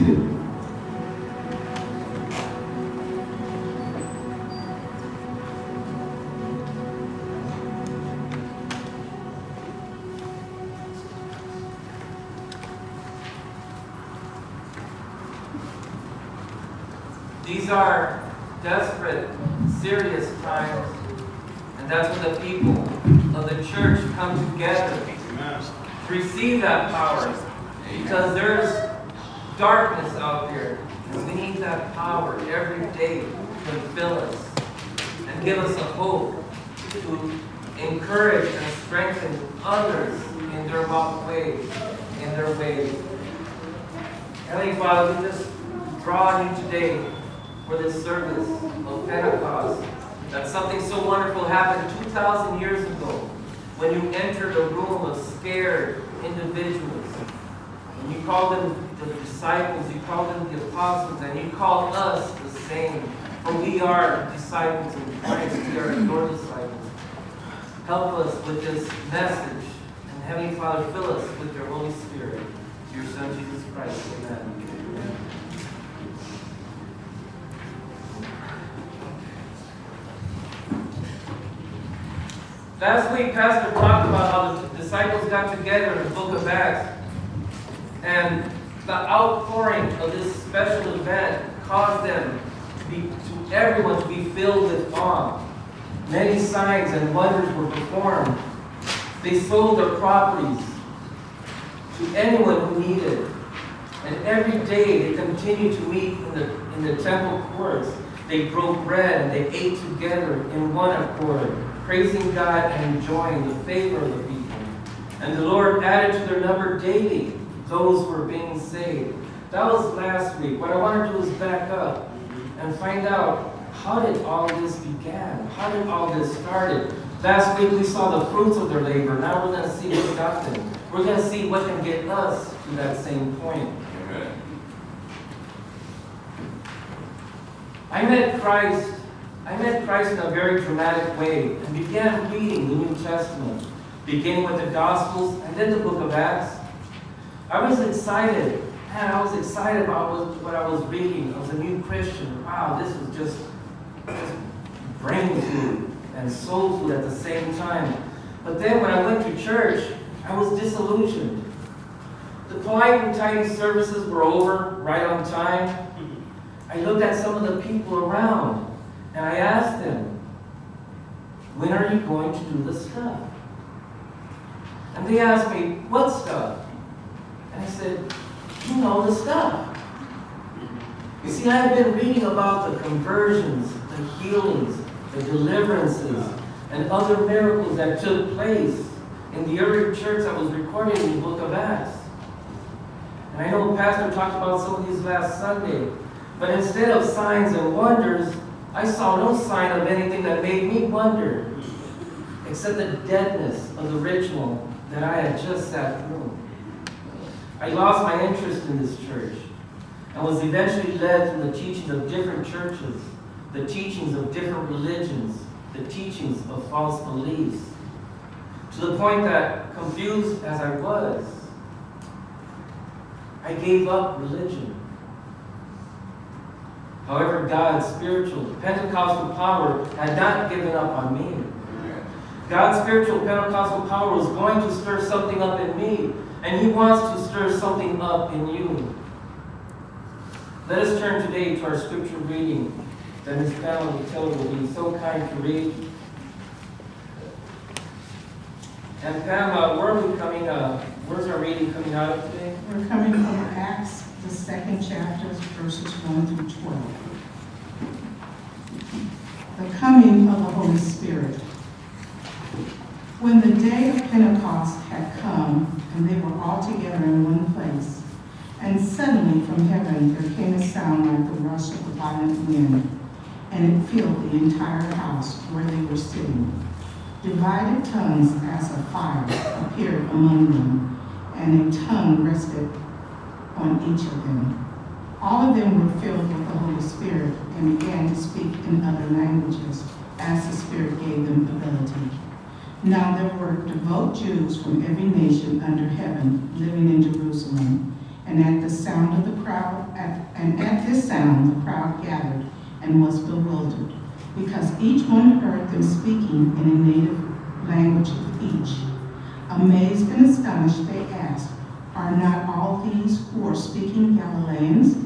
seated. These are desperate, serious times, and that's when the people of the church come together to receive that power, because there's darkness out there, and we need that power every day to fill us and give us a hope to encourage and strengthen others in their way, in their ways. Heavenly Father, we just draw you today for this service of Pentecost, that something so wonderful happened 2,000 years ago when you entered a room of scared individuals, and you called them the disciples, you call them the apostles, and you call us the same. For we are disciples in Christ, we are your disciples. Help us with this message, and Heavenly Father, fill us with your Holy Spirit. Through your Son, Jesus Christ, amen. Amen. Last week, Pastor talked about how the disciples got together in the book of Acts, and the outpouring of this special event caused them to everyone to be filled with awe. Many signs and wonders were performed. They sold their properties to anyone who needed. And every day they continued to meet in the temple courts. They broke bread and they ate together in one accord, praising God and enjoying the favor of the people. And the Lord added to their number daily those who were being saved. That was last week. What I want to do is back up and find out, how did all this begin? How did all this started? Last week we saw the fruits of their labor. Now we're going to see what got them. We're going to see what can get us to that same point. Okay. I met Christ in a very dramatic way and began reading the New Testament, beginning with the Gospels and then the book of Acts. I was excited. Man, I was excited about what I was reading. I was a new Christian. Wow, this was just brain food and soul food at the same time. But then when I went to church, I was disillusioned. The polite and tidy services were over right on time. I looked at some of the people around, and I asked them, when are you going to do the stuff? And they asked me, what stuff? I said, you know the stuff. You see, I have been reading about the conversions, the healings, the deliverances, and other miracles that took place in the early church that was recorded in the book of Acts. And I know Pastor talked about some of these last Sunday, but instead of signs and wonders, I saw no sign of anything that made me wonder, except the deadness of the ritual that I had just sat through. I lost my interest in this church and was eventually led through the teachings of different churches, the teachings of different religions, the teachings of false beliefs, to the point that, confused as I was, I gave up religion. However, God's spiritual Pentecostal power had not given up on me. God's spiritual Pentecostal power was going to stir something up in me, and He wants to stir something up in you. Let us turn today to our scripture reading that Ms. Pam Patel will be so kind to read. And Pam, where's our reading coming out of today? We're coming from Acts, the 2nd chapter, verses 1 through 12. The coming of the Holy Spirit. When the day of Pentecost had come, and they were all together in one place, and suddenly from heaven there came a sound like the rush of a violent wind, and it filled the entire house where they were sitting. Divided tongues as of fire appeared among them, and a tongue rested on each of them. All of them were filled with the Holy Spirit and began to speak in other languages as the Spirit gave them ability. Now there were devout Jews from every nation under heaven living in Jerusalem, and at the sound of the crowd, at this sound the crowd gathered and was bewildered, because each one heard them speaking in a native language of each. Amazed and astonished, they asked, "Are not all these who are speaking Galileans?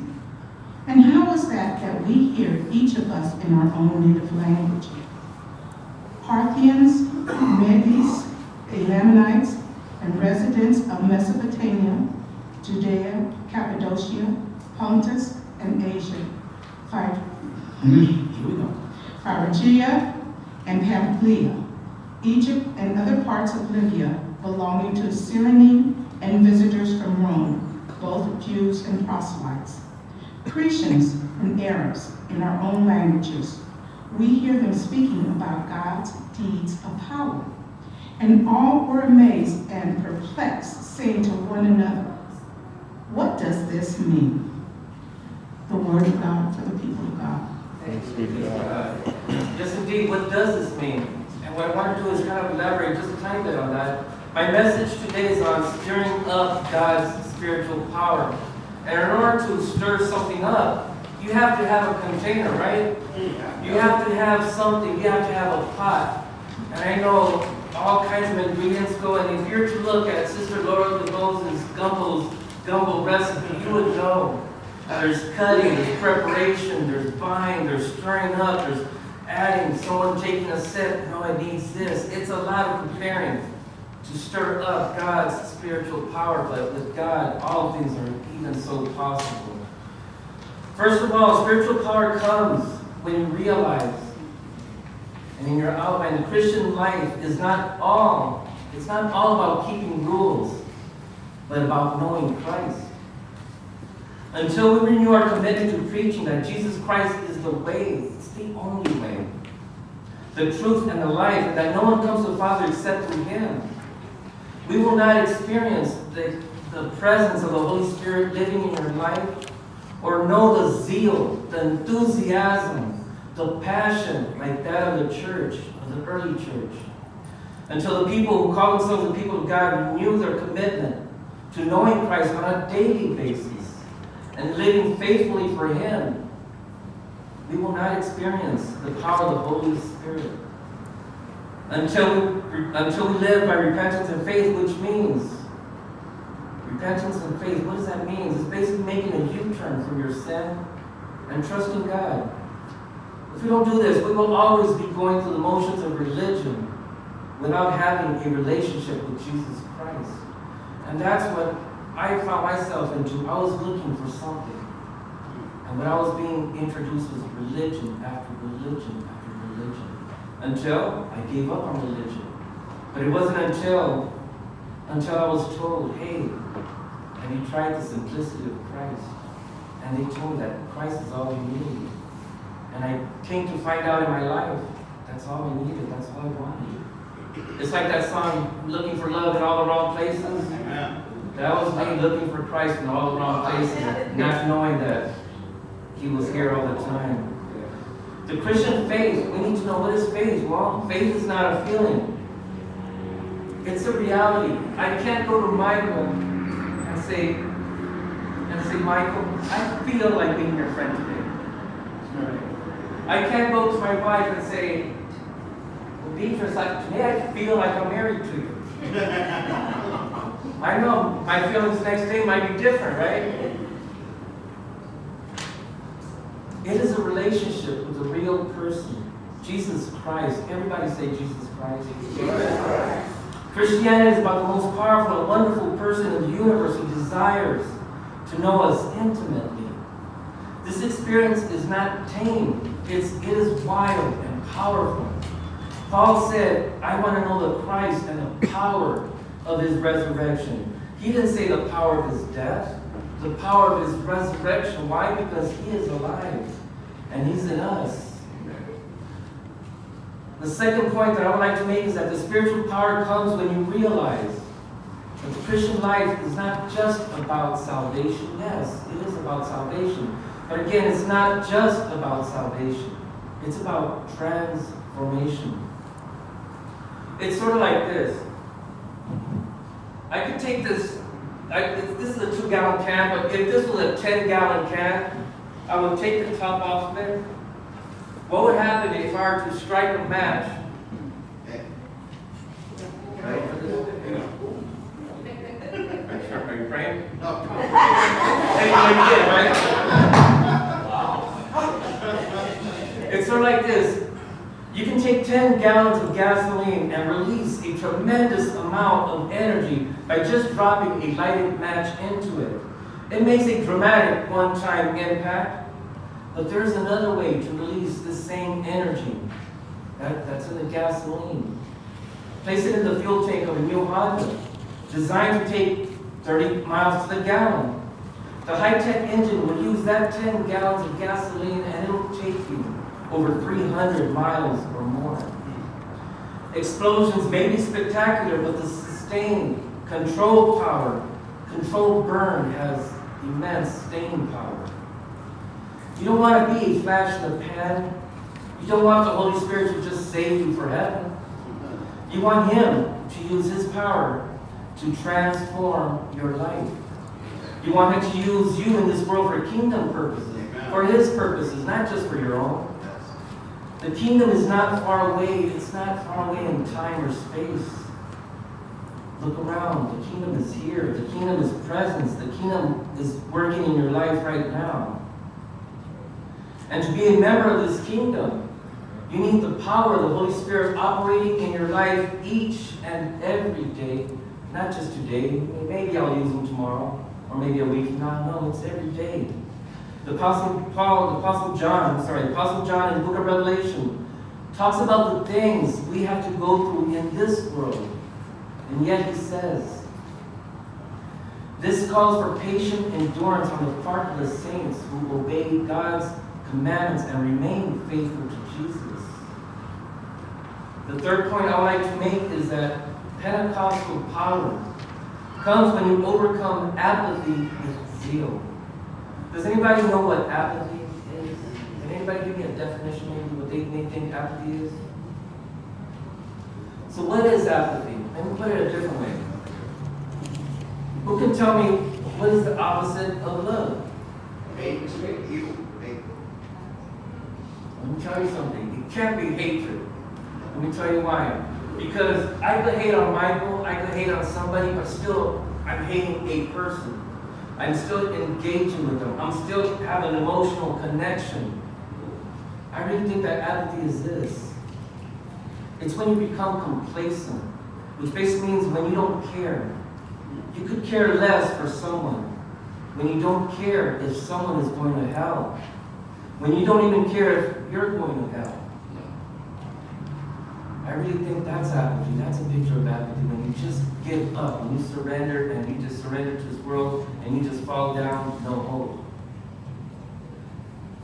And how is that we hear each of us in our own native language? Parthians, Medes, Elamites, and residents of Mesopotamia, Judea, Cappadocia, Pontus, and Asia, Phrygia and Pamphylia, Egypt and other parts of Libya, belonging to Cyrene and visitors from Rome, both Jews and proselytes. Cretians and Arabs, in our own languages, we hear them speaking about God's deeds of power." And all were amazed and perplexed, saying to one another, "What does this mean?" The word of God for the people of God. Thanks be to God. Yes, indeed, what does this mean? And what I want to do is kind of elaborate just a tiny bit on that. My message today is on stirring up God's spiritual power. And in order to stir something up, you have to have a container, right? Yeah. You have to have something. You have to have a pot. And I know all kinds of ingredients go. And if you're to look at Sister Laura DeVos' gumbo recipe, you would know. There's cutting, there's preparation, there's buying, there's stirring up, there's adding, someone taking a sip, no, it needs this. It's a lot of preparing to stir up God's spiritual power, but with God, all things are even so possible. First of all, spiritual power comes when you realize and in your outline, the Christian life is not all about keeping rules, but about knowing Christ. Until we renew our commitment to preaching that Jesus Christ is the way, it's the only way, the truth and the life, and that no one comes to the Father except through Him, we will not experience the presence of the Holy Spirit living in your life, or know the zeal, the enthusiasm, the passion like that of the church, of the early church, until the people who call themselves the people of God renew their commitment to knowing Christ on a daily basis and living faithfully for Him, we will not experience the power of the Holy Spirit until we live by repentance and faith, which means repentance and faith. What does that mean? It's basically making a U-turn from your sin and trusting God. If we don't do this, we will always be going through the motions of religion without having a relationship with Jesus Christ. And that's what I found myself into. I was looking for something. And what I was being introduced was religion after religion after religion, until I gave up on religion. But it wasn't until I was told, hey, have you tried the simplicity of Christ? And they told me that Christ is all we need. And I came to find out in my life, that's all we needed, that's all I wanted. It's like that song, Looking for Love in All the Wrong Places. Amen. That was me looking for Christ in all the wrong places, not knowing that He was here all the time. The Christian faith, we need to know, what is faith? Well, faith is not a feeling. It's a reality. I can't go to Michael and say, Michael, I feel like being your friend today. I can't go to my wife and say, well, Beatrice, today I feel like I'm married to you. I know my feelings the next day might be different, right? It is a relationship with a real person, Jesus Christ. Everybody say Jesus Christ. Jesus Christ. Christianity is about the most powerful and wonderful person in the universe who desires to know us intimately. This experience is not tame. It is wild and powerful. Paul said, I want to know the Christ and the power of His resurrection. He didn't say the power of His death, the power of His resurrection. Why? Because He is alive and He's in us. The second point that I would like to make is that the spiritual power comes when you realize that the Christian life is not just about salvation. Yes, it is about salvation. But again, it's not just about salvation. It's about transformation. It's sort of like this. I could take this This is a 2-gallon can, but if this was a 10-gallon can, I would take the top off there. What would happen if I were to strike a match? Are you praying? No, come on. Right? It's sort of like this. You can take 10 gallons of gasoline and release a tremendous amount of energy by just dropping a lighted match into it. It makes a dramatic one-time impact, but there's another way to release the same energy. That's in the gasoline. Place it in the fuel tank of a new Honda, designed to take 30 miles to the gallon. The high-tech engine will use that 10 gallons of gasoline and it'll take you over 300 miles or more. Explosions may be spectacular, but the sustained, controlled power, controlled burn has immense staying power. You don't want to be a flash in the pan. You don't want the Holy Spirit to just save you for heaven. You want Him to use His power to transform your life. You want Him to use you in this world for kingdom purposes, for His purposes, not just for your own. The kingdom is not far away. It's not far away in time or space. Look around. The kingdom is here. The kingdom is present. The kingdom is working in your life right now. And to be a member of this kingdom, you need the power of the Holy Spirit operating in your life each and every day. Not just today. Maybe I'll use them tomorrow. Or maybe a week. No, it's every day. The Apostle John in the book of Revelation talks about the things we have to go through in this world. And yet he says, this calls for patient endurance on the part of the saints who obey God's commandments and remain faithful to Jesus. The third point I would like to make is that Pentecostal power comes when you overcome apathy with zeal. Does anybody know what apathy is? Can anybody give me a definition of what they think apathy is? So what is apathy? Let me put it a different way. Who can tell me what is the opposite of love? Hate. Evil. Hate. Let me tell you something. It can't be hatred. Let me tell you why. Because I could hate on Michael, I could hate on somebody, but still I'm hating a person. I'm still engaging with them. I'm still having an emotional connection. I really think that apathy is this. It's when you become complacent, which basically means when you don't care. You could care less for someone. When you don't care if someone is going to hell. When you don't even care if you're going to hell. I really think that's apathy. That's a picture of apathy. When you just give up, when you surrender, and you just surrender to this world, and you just fall down, no hope.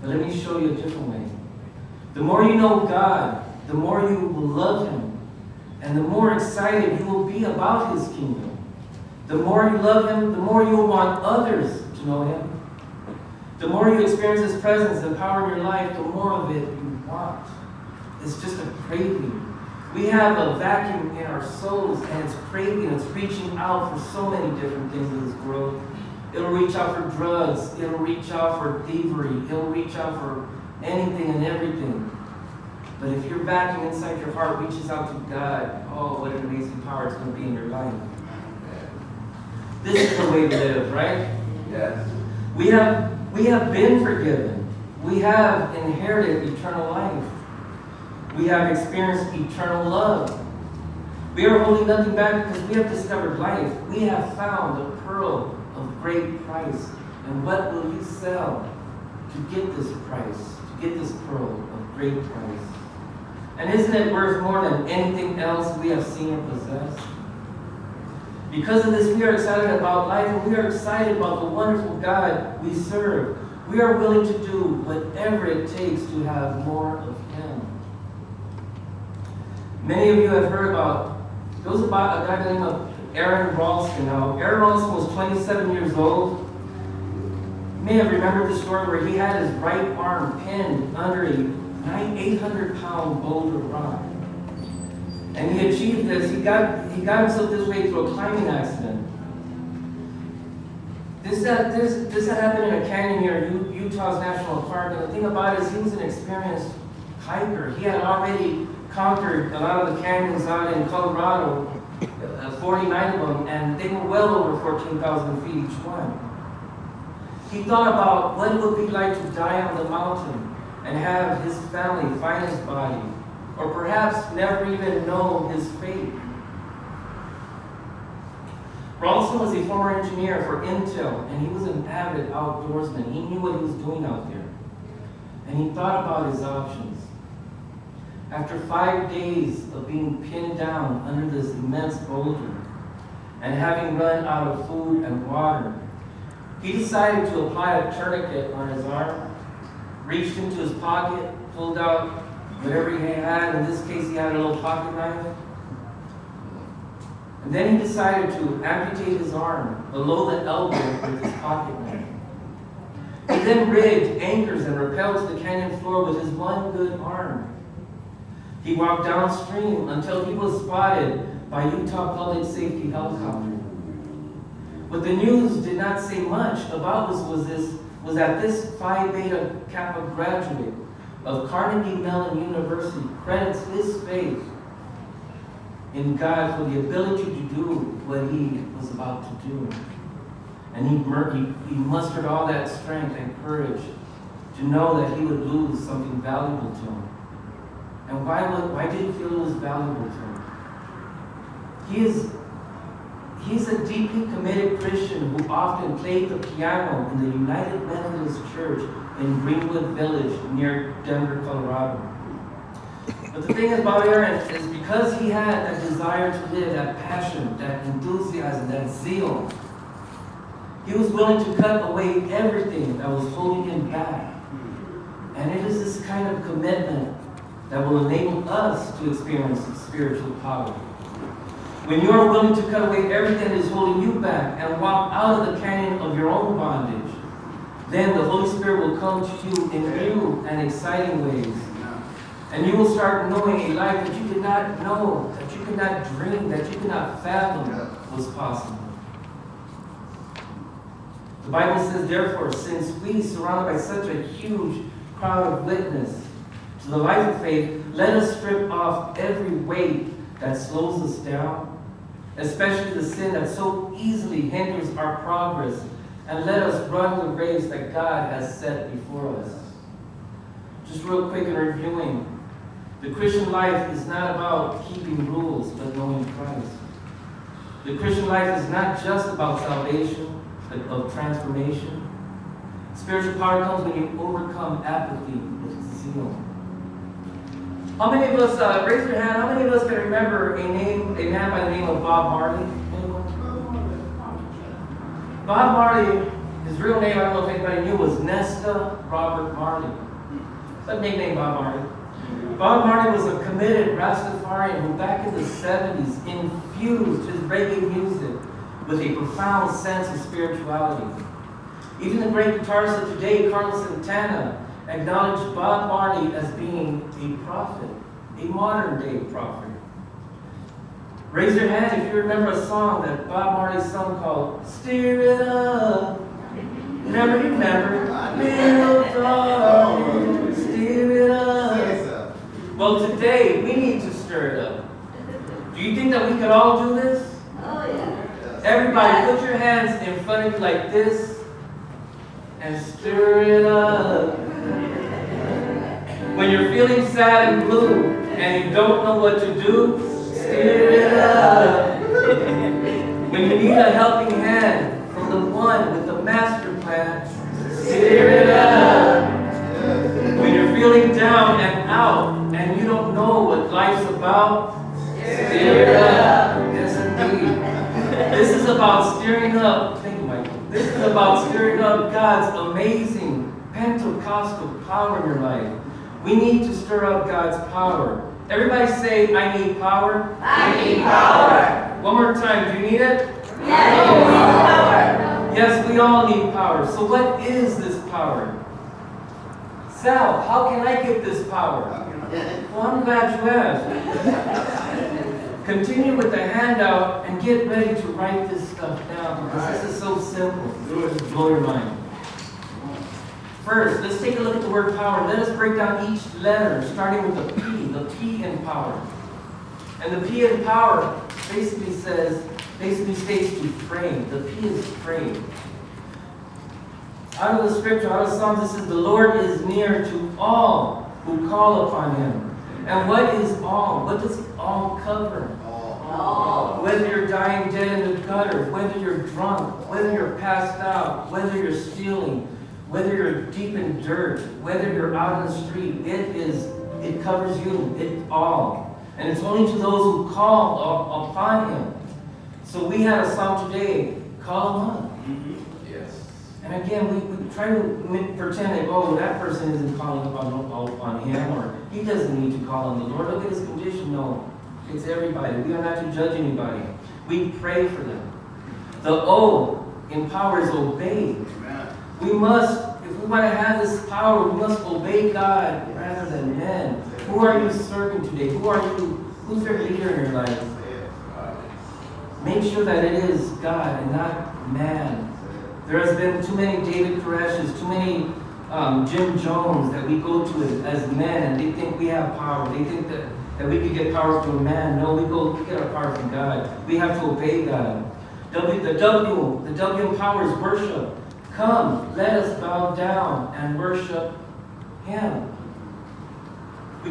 But let me show you a different way. The more you know God, the more you will love Him, and the more excited you will be about His kingdom. The more you love Him, the more you will want others to know Him. The more you experience His presence and power in your life, the more of it you want. It's just a craving. We have a vacuum in our souls, and it's craving, it's reaching out for so many different things in this world. It'll reach out for drugs, it'll reach out for thievery, it'll reach out for anything and everything. But if your vacuum inside your heart reaches out to God, oh, what an amazing power it's going to be in your life. This is the way to live, right? Yes. We have been forgiven. We have inherited eternal life. We have experienced eternal love. We are holding nothing back because we have discovered life. We have found the pearl of great price. And what will you sell to get this price, to get this pearl of great price? And isn't it worth more than anything else we have seen or possessed? Because of this, we are excited about life, and we are excited about the wonderful God we serve. We are willing to do whatever it takes to have more of Him. Many of you have heard about, there was about a guy by the name of Aaron Ralston. Now, Aaron Ralston was 27 years old. You may have remembered the story where he had his right arm pinned under a 800-pound boulder rock. And he achieved this. He got himself this way through a climbing accident. This had happened in a canyon near Utah's National Park, and the thing about it is he was an experienced hiker. He had already conquered a lot of the canyons out in Colorado, 49 of them, and they were well over 14,000 feet each one. He thought about what it would be like to die on the mountain and have his family find his body, or perhaps never even know his fate. Ralston was a former engineer for Intel, and he was an avid outdoorsman. He knew what he was doing out there, and he thought about his options. After 5 days of being pinned down under this immense boulder and having run out of food and water, he decided to apply a tourniquet on his arm, reached into his pocket, pulled out whatever he had. In this case, he had a little pocket knife. And then he decided to amputate his arm below the elbow with his pocket knife. He then rigged anchors and rappelled to the canyon floor with his one good arm. He walked downstream until he was spotted by Utah Public Safety helicopter. What the news did not say much about was that this Phi Beta Kappa graduate of Carnegie Mellon University credits his faith in God for the ability to do what he was about to do. And he mustered all that strength and courage to know that he would lose something valuable to him. And why did he feel it was valuable to him? He's a deeply committed Christian who often played the piano in the United Methodist Church in Greenwood Village near Denver, Colorado. But the thing about Aaron is, because he had that desire to live, that passion, that enthusiasm, that zeal, he was willing to cut away everything that was holding him back. And it is this kind of commitment that will enable us to experience spiritual power. When you are willing to cut away everything that is holding you back and walk out of the canyon of your own bondage, then the Holy Spirit will come to you in new and exciting ways. And you will start knowing a life that you did not know, that you could not dream, that you could not fathom was possible. The Bible says, therefore, since we, surrounded by such a huge crowd of witnesses, to the life of faith, let us strip off every weight that slows us down, especially the sin that so easily hinders our progress, and let us run the race that God has set before us. Just real quick in reviewing, the Christian life is not about keeping rules, but knowing Christ. The Christian life is not just about salvation, but of transformation. Spiritual power comes when you overcome apathy with zeal. How many of us, raise your hand, how many of us can remember a man by the name of Bob Marley? Anyone? Bob Marley, his real name, I don't know if anybody knew, was Nesta Robert Marley. That nickname, Bob Marley. Bob Marley was a committed Rastafarian who back in the 70s infused his reggae music with a profound sense of spirituality. Even the great guitarist of today, Carlos Santana, acknowledged Bob Marley as being a prophet, a modern-day prophet. Raise your hand if you remember a song that Bob Marley sung called "Steer It Up." Remember, little darling, steer it up. Well, today we need to stir it up. Do you think that we could all do this? Oh yeah. Everybody, put your hands in front of you like this and stir it up. When you're feeling sad and blue and you don't know what to do, stir it up. When you need a helping hand from the one with the master plan, stir it up. When you're feeling down and out and you don't know what life's about, stir it up. Yes, indeed. This is about stirring up. Think, Michael. This is about stirring up God's amazing Pentecostal power in your life. We need to stir up God's power. Everybody say, I need power. I need power. One more time, do you need it? Yes, we need power. Yes, we all need power. So what is this power? Sal, how can I get this power? Well, I'm glad you asked. Continue with the handout and get ready to write this stuff down. This is so simple. Do it. Blow your mind. First, let's take a look at the word power. Let us break down each letter, starting with the P in power. And the P in power basically says, basically states to frame. The P is frame. Out of the scripture, out of Psalms, it says, the Lord is near to all who call upon him. And what is all? What does all cover? All. Whether you're dying dead in the gutter, whether you're drunk, whether you're passed out, whether you're stealing, whether you're deep in dirt, whether you're out in the street, it covers you, it all. And it's only to those who call upon him. So we had a psalm today, call him up. And again, we try to pretend that, oh, that person isn't calling upon him, or he doesn't need to call on the Lord. Look at his condition. No, it's everybody. We are not to judge anybody. We pray for them. The O in power is obey. Amen. We must, if we want to have this power, we must obey God rather than men. Who are you serving today? Who are you? Who's your leader in your life? Make sure that it is God and not man. There has been too many David Koresh's, too many Jim Jones that we go to as men, and they think we have power. They think that we could get power from man. No, we get our power from God. We have to obey God. The W in power is worship. Come, let us bow down and worship Him. We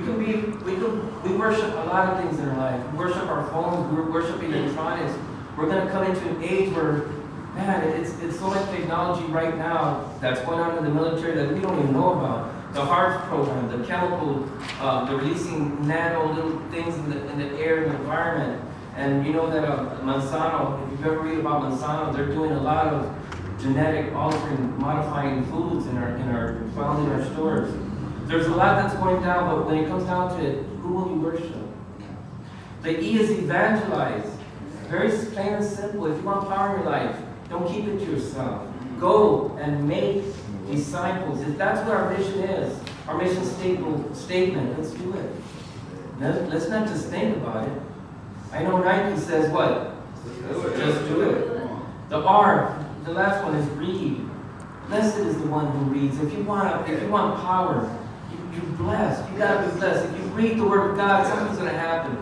worship a lot of things in our life. We worship our phones. We worship electronics. We're going to come into an age where, man, it's so much technology right now that's going on in the military that we don't even know about. The HAARP program, the chemical, they're releasing nano little things in the air and the environment. And you know that Monsanto, if you've ever read about Monsanto, they're doing a lot of genetic altering, modifying foods found in our stores. There's a lot that's going down, but when it comes down to it, who will you worship? The E is evangelize. Very plain and simple. If you want power in your life, don't keep it to yourself. Go and make disciples. If that's what our mission is, our mission statement, let's do it. Let's not just think about it. I know Nike says what? Just do it. The R, the last one is read. Blessed is the one who reads. If you want power, you're blessed. You gotta be blessed. If you read the Word of God, something's gonna happen.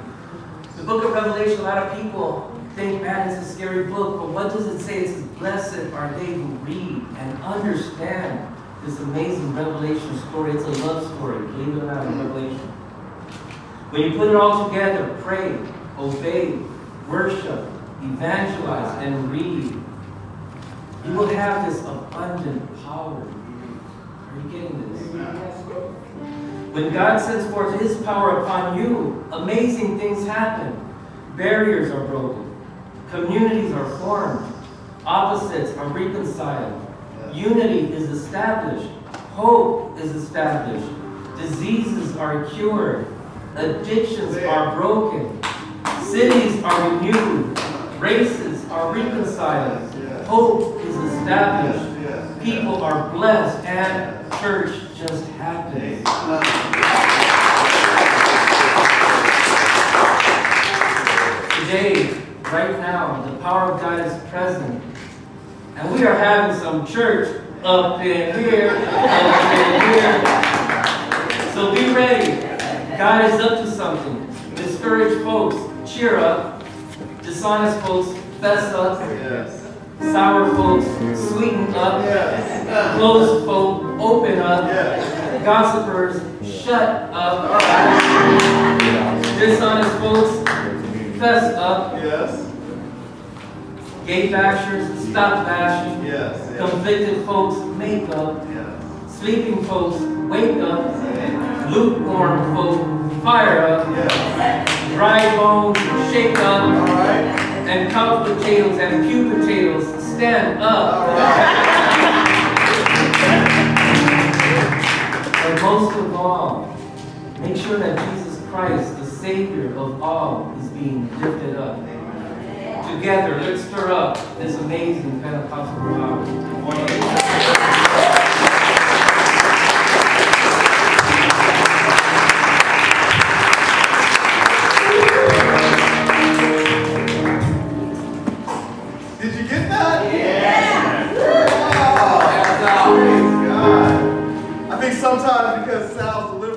The Book of Revelation, a lot of people think, man, it's a scary book, but what does it say? It says, blessed are they who read and understand this amazing Revelation story. It's a love story, believe it or not, in Revelation. When you put it all together, pray, obey, worship, evangelize, and read, you will have this abundant power. Are you getting this? When God sends forth His power upon you, amazing things happen. Barriers are broken. Communities are formed. Opposites are reconciled. Unity is established. Hope is established. Diseases are cured. Addictions are broken. Cities are renewed. Races are reconciled. Hope is established. People are blessed, and church just happens. Today, right now, the power of God is present, and we are having some church up in here, So be ready. God is up to something. Discouraged folks, cheer up. Dishonest folks, fess up. Sour folks, sweeten up. Closed folk, open up. Gossipers, shut up. Dishonest folks, fess up. Gay bashers, stop bashing. Convicted folks, make up. Sleeping folks, wake up. Lukewarm folk, fire up. Dry bones, shake up. And cup potatoes and pew potatoes, stand up. And most of all, make sure that Jesus Christ, the Savior of all, is being lifted up. Together, let's stir up this amazing Pentecostal power. Did you get that? Yeah! Wow! Praise God. I think sometimes because Sal's a little